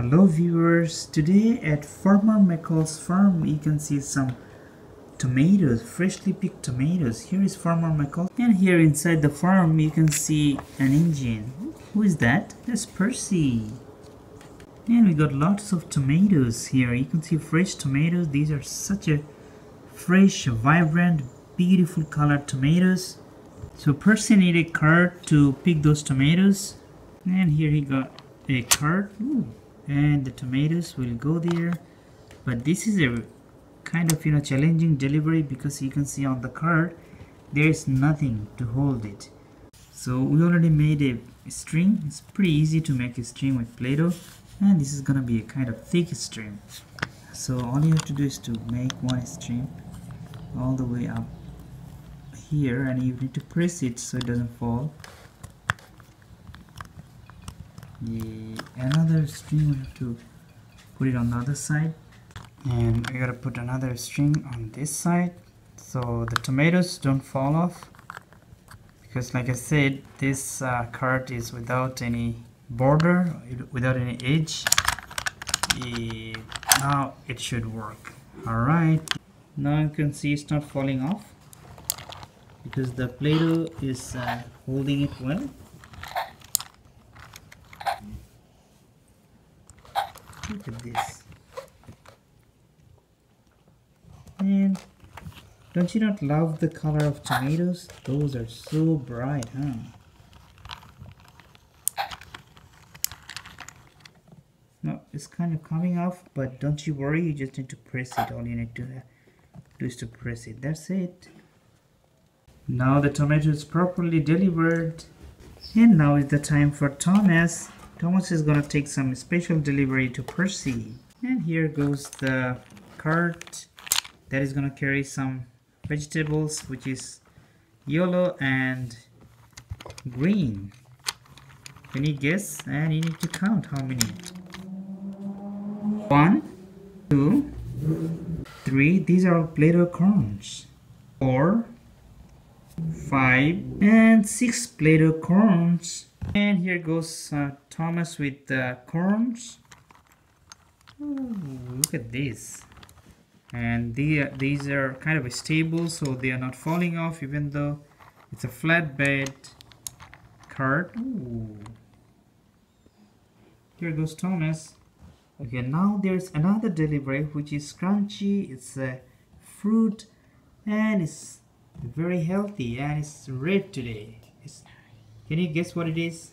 Hello viewers, today at Farmer McCall's Farm you can see some tomatoes, freshly picked tomatoes. Here is Farmer McCall, and here inside the farm you can see an engine. Who is that? That's Percy. And we got lots of tomatoes here. You can see fresh tomatoes. These are such a fresh, vibrant, beautiful colored tomatoes. So Percy needed a cart to pick those tomatoes, and here he got a cart. Ooh. And the tomatoes will go there, but this is a kind of challenging delivery because you can see on the cart there is nothing to hold it. So we already made a string. It's pretty easy to make a string with Play-Doh, and this is gonna be a kind of thick string. So all you have to do is to make one string all the way up here, and you need to press it so it doesn't fall. Another string, we have to put it on the other side, and we gotta put another string on this side so the tomatoes don't fall off, because like I said, this cart is without any border, without any edge. Now it should work. Alright, now you can see it's not falling off because the Play-Doh is holding it well. Look at this. And don't you not love the color of tomatoes? Those are so bright, huh? No, it's kind of coming off, but don't you worry, you just need to press it. All you need to do is to press it. That's it. Now the tomato is properly delivered. And now is the time for Thomas. Thomas is gonna take some special delivery to Percy. And here goes the cart that is gonna carry some vegetables, which is yellow and green. Can you guess? And you need to count how many. 1, 2, 3. These are all Play-Doh corns. 4, 5, and 6 Play-Doh corns. And here goes Thomas with the corns. Ooh, look at this. And these are kind of stable, so they are not falling off even though it's a flatbed cart. Ooh. Here goes Thomas. Okay, now there's another delivery which is crunchy. It's a fruit and it's very healthy, and it's red today. Can you guess what it is?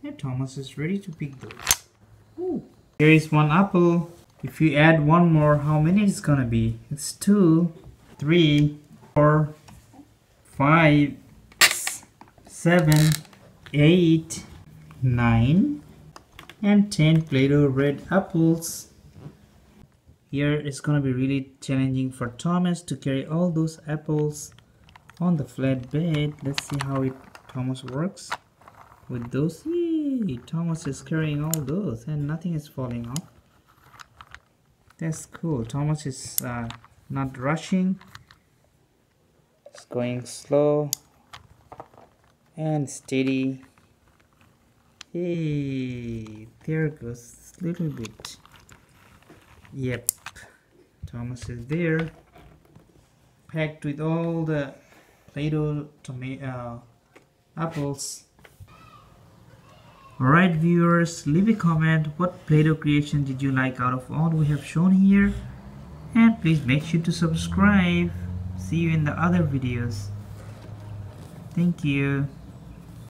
Yeah, Thomas is ready to pick those. Ooh. Here is one apple. If you add one more, how many is gonna be? It's 2, 3, 4, 5, 7, 8, 9, and 10 Play-Doh red apples. Here it's gonna be really challenging for Thomas to carry all those apples on the flatbed. Let's see how Thomas works with those. Yay, Thomas is carrying all those and nothing is falling off. That's cool. Thomas is not rushing. It's going slow and steady. Hey, there goes a little bit. Yep, Thomas is there, packed with all the Play-Doh apples. Alright viewers, leave a comment what Play-Doh creation did you like out of all we have shown here, and please make sure to subscribe. See you in the other videos. Thank you.